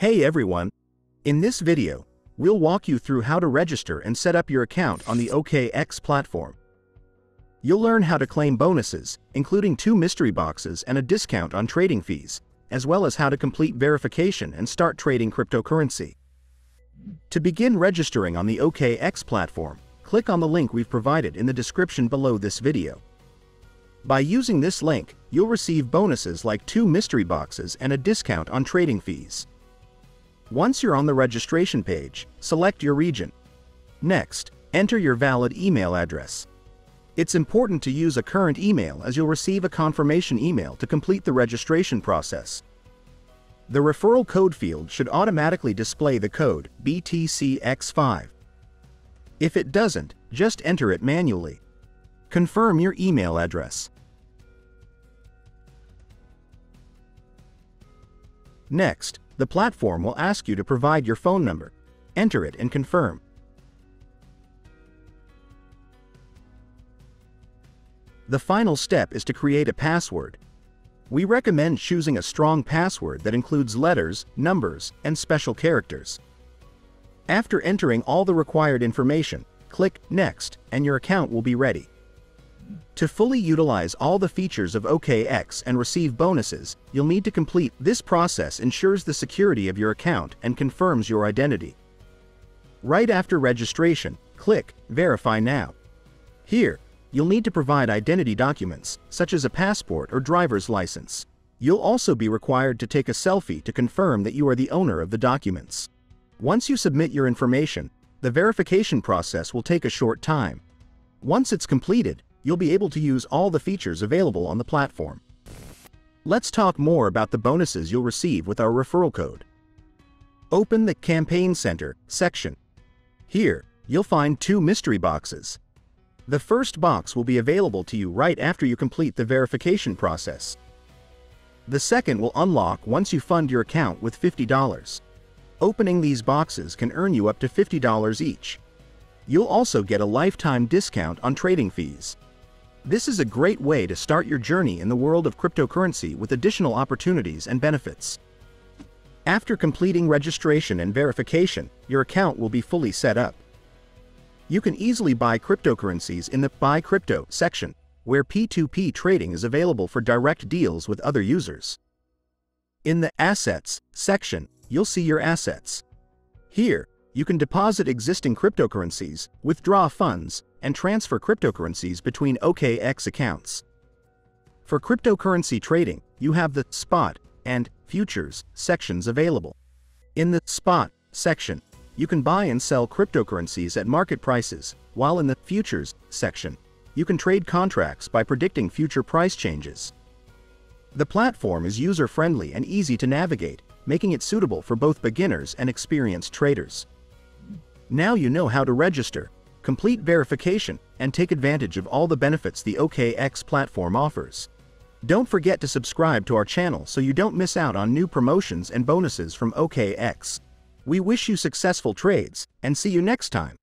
Hey everyone! In this video, we'll walk you through how to register and set up your account on the OKX platform. You'll learn how to claim bonuses, including 2 mystery boxes and a discount on trading fees, as well as how to complete verification and start trading cryptocurrency. To begin registering on the OKX platform, click on the link we've provided in the description below this video. By using this link, you'll receive bonuses like 2 mystery boxes and a discount on trading fees. Once you're on the registration page, select your region. Next, enter your valid email address. It's important to use a current email as you'll receive a confirmation email to complete the registration process. The referral code field should automatically display the code btcx5. If it doesn't, just enter it manually. Confirm your email address. Next, the platform will ask you to provide your phone number. Enter it and confirm. The final step is to create a password. We recommend choosing a strong password that includes letters, numbers, and special characters. After entering all the required information, click Next, and your account will be ready. To fully utilize all the features of OKX and receive bonuses, you'll need to complete this process. Ensures the security of your account and confirms your identity. Right after registration, click Verify Now. Here, you'll need to provide identity documents, such as a passport or driver's license. You'll also be required to take a selfie to confirm that you are the owner of the documents. Once you submit your information, the verification process will take a short time. Once it's completed, you'll be able to use all the features available on the platform. Let's talk more about the bonuses you'll receive with our referral code. Open the Campaign Center section. Here, you'll find 2 mystery boxes. The first box will be available to you right after you complete the verification process. The second will unlock once you fund your account with $50. Opening these boxes can earn you up to $50 each. You'll also get a lifetime discount on trading fees. This is a great way to start your journey in the world of cryptocurrency with additional opportunities and benefits. After completing registration and verification, your account will be fully set up. You can easily buy cryptocurrencies in the Buy Crypto section, where P2P trading is available for direct deals with other users. In the Assets section, you'll see your assets. Here, you can deposit existing cryptocurrencies, withdraw funds, and transfer cryptocurrencies between OKX accounts. For cryptocurrency trading, you have the Spot and Futures sections available. In the Spot section, you can buy and sell cryptocurrencies at market prices, while in the Futures section, you can trade contracts by predicting future price changes. The platform is user-friendly and easy to navigate, making it suitable for both beginners and experienced traders. Now you know how to register, complete verification, and take advantage of all the benefits the OKX platform offers. Don't forget to subscribe to our channel so you don't miss out on new promotions and bonuses from OKX. We wish you successful trades, and see you next time.